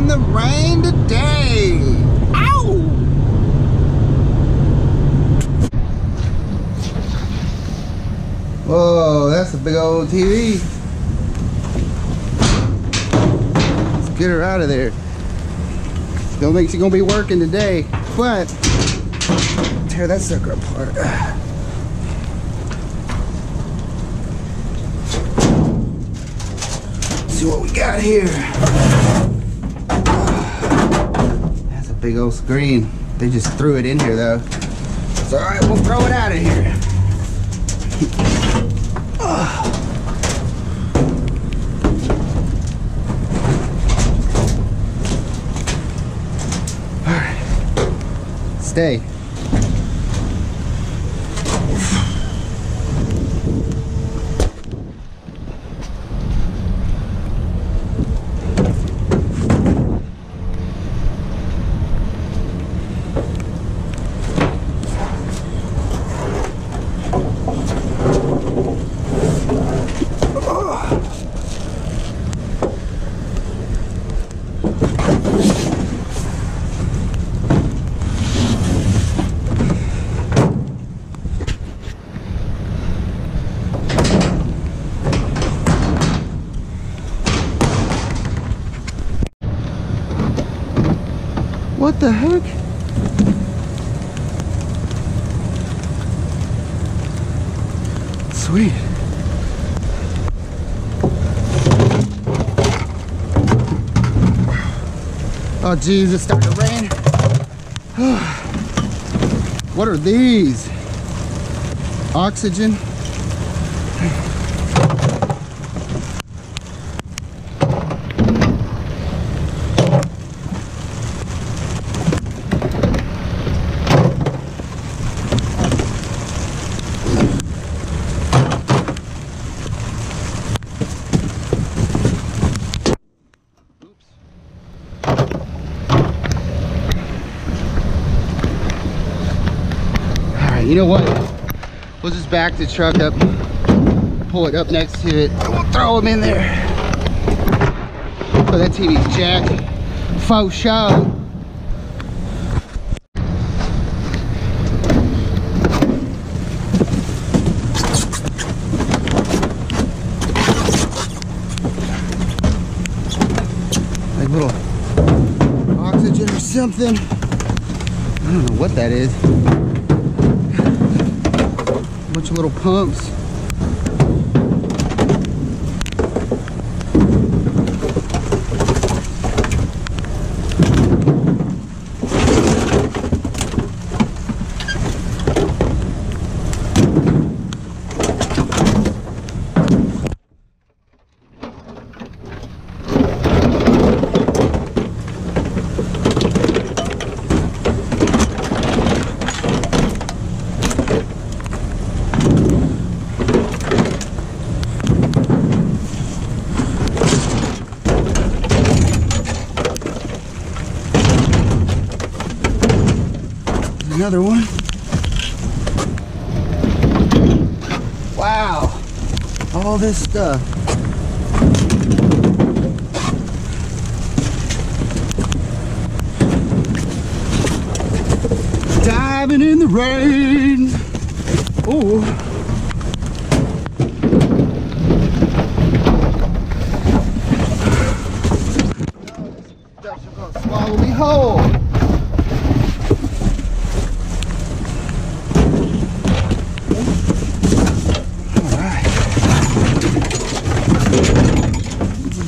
in the rain today. Ow! Whoa, that's a big old TV. Let's get her out of there. Don't think she's gonna be working today, but tear that sucker apart. See what we got here. That's a big old screen. They just threw it in here though. It's all right, we'll throw it out of here. All right, stay. What the heck? Sweet. Oh geez, it's starting to rain. What are these? Oxygen? You know what? We'll just back the truck up, pull it up next to it, and we'll throw them in there. Oh, that TV's jacked. Faux show. Like little oxygen or something. I don't know what that is. Bunch of little pumps. Another one. Wow, all this stuff. Diving in the rain. Oh.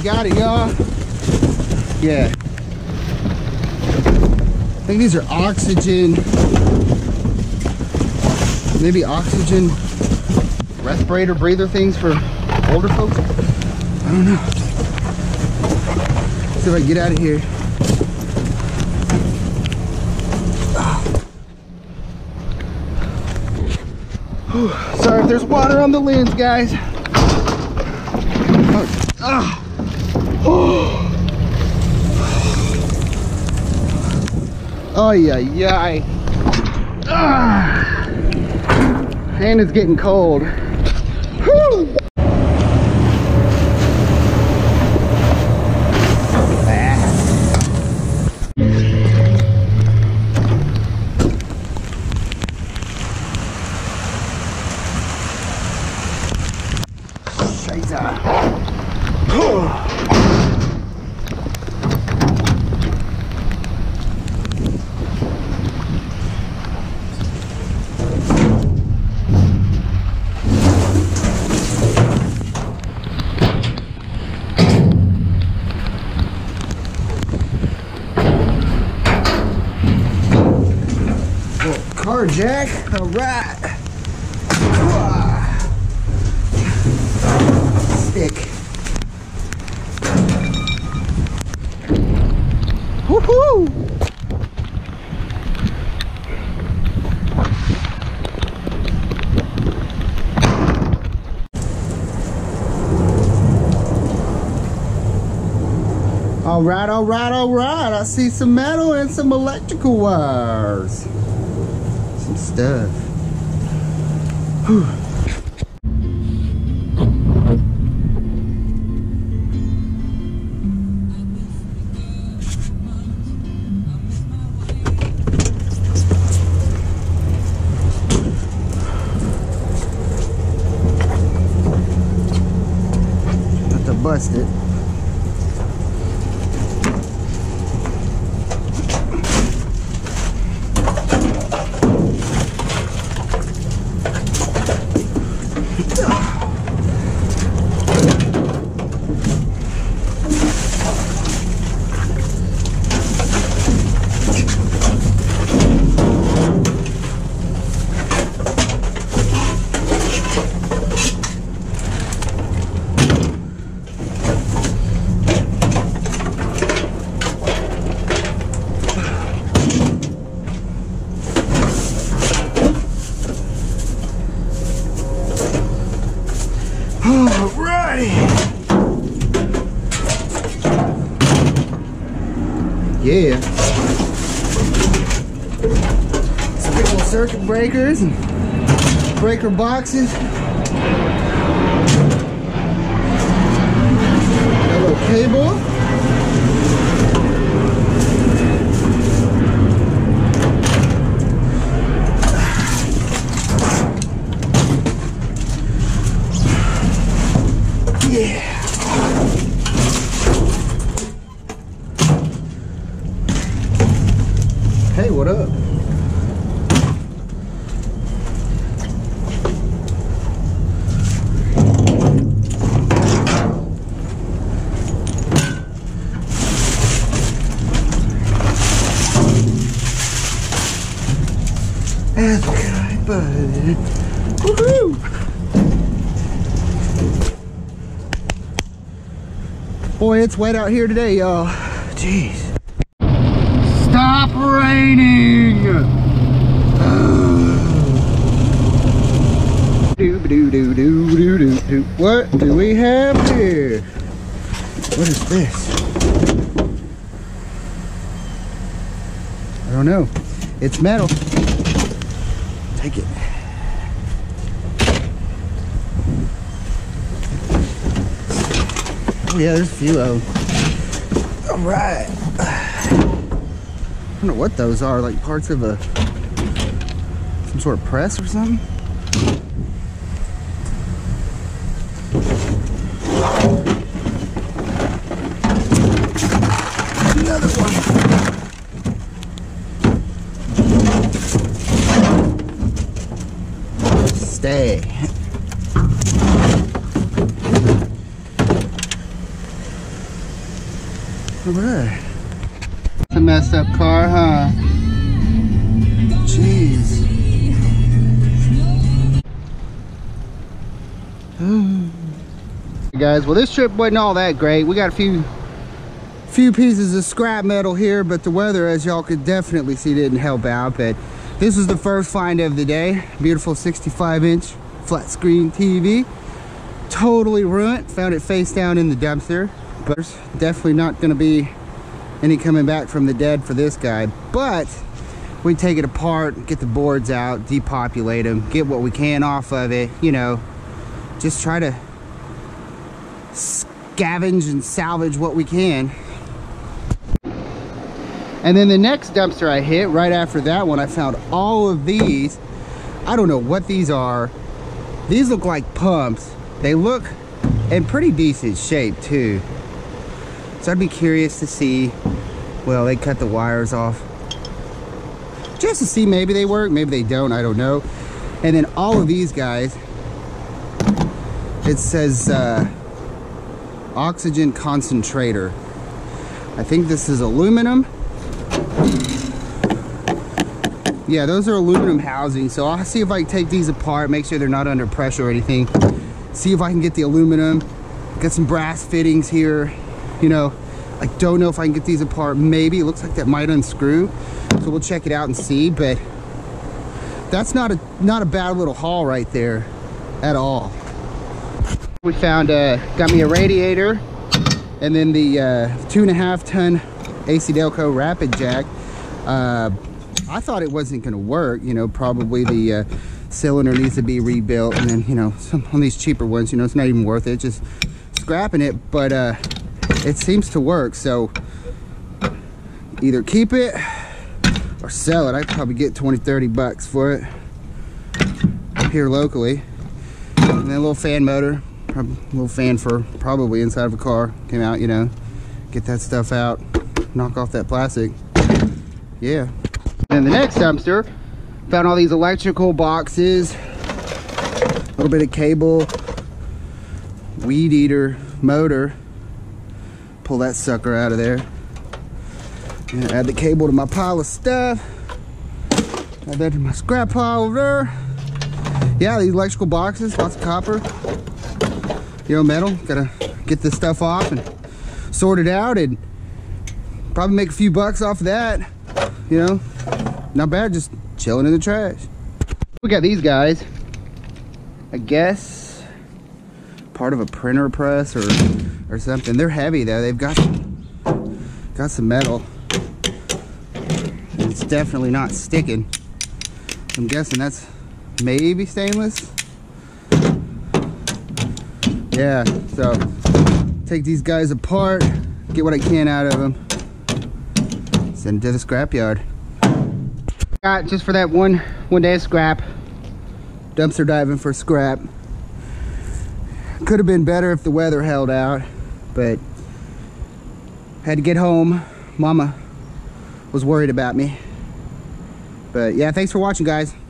Got it, y'all. Yeah. I think these are oxygen. Maybe oxygen respirator breather things for older folks. I don't know. Let's see if I can get out of here. Oh. Sorry if there's water on the lens, guys. Oh. Oh yeah, yeah. And it's getting cold. Whew. Ah. more, Jack. All right. Stick. Woohoo! All right, all right, all right. I see some metal and some electrical wires. Some stuff. Whew. Not to bust it. Yeah. Some big old circuit breakers and breaker boxes. A little cable. Hey, what up? That's good, buddy. Woohoo! Boy, it's wet out here today, y'all. Jeez. Stop raining! Do. What do we have here? What is this? I don't know. It's metal. Take it. Oh yeah, there's a few of them. All right. I don't know what those are, like parts of some sort of press or something. Another one. Stay. All right. A messed up car, huh? Jeez. Hey guys, well this trip wasn't all that great. We got a few pieces of scrap metal here, but the weather, as y'all could definitely see, didn't help out. But this was the first find of the day. Beautiful 65-inch flat screen TV. Totally ruined. Found it face down in the dumpster. But there's definitely not going to be any coming back from the dead for this guy, but we take it apart, get the boards out, depopulate them, get what we can off of it, you know, just try to scavenge and salvage what we can. And then the next dumpster I hit right after that one, I found all of these. I don't know what these are. These look like pumps. They look in pretty decent shape too. So I'd be curious to see, well, they cut the wires off. Just to see maybe they work, maybe they don't, I don't know. And then all of these guys, it says oxygen concentrator. I think this is aluminum. Yeah, those are aluminum housing, so I'll see if I can take these apart, make sure they're not under pressure or anything. See if I can get the aluminum, got some brass fittings here. You know, I don't know if I can get these apart. Maybe it looks like that might unscrew, so we'll check it out and see. But that's not a bad little haul right there at all. We found got me a radiator and then the 2.5 ton AC Delco rapid jack. I thought it wasn't going to work, you know, probably the cylinder needs to be rebuilt, and then, you know, some on these cheaper ones, you know, it's not even worth it, just scrapping it. But it seems to work, so either keep it or sell it. I could probably get 20-30 bucks for it here locally. And then a little fan motor, a little fan for probably inside of a car, came out, you know, get that stuff out, knock off that plastic. Yeah. And the next dumpster, found all these electrical boxes, a little bit of cable, weed eater motor, pull that sucker out of there. And add the cable to my pile of stuff, add that to my scrap pile over there. Yeah, these electrical boxes, lots of copper, you know, metal. Gotta get this stuff off and sort it out and probably make a few bucks off of that. You know, not bad, just chilling in the trash. We got these guys, I guess part of a printer press or something. They're heavy though, they've got some metal. It's definitely not sticking. I'm guessing that's maybe stainless. Yeah, so take these guys apart, get what I can out of them, send them to the scrapyard. Got just for that one day of scrap, dumpster diving for scrap. Could have been better if the weather held out, but had to get home. Mama was worried about me. But yeah, thanks for watching, guys.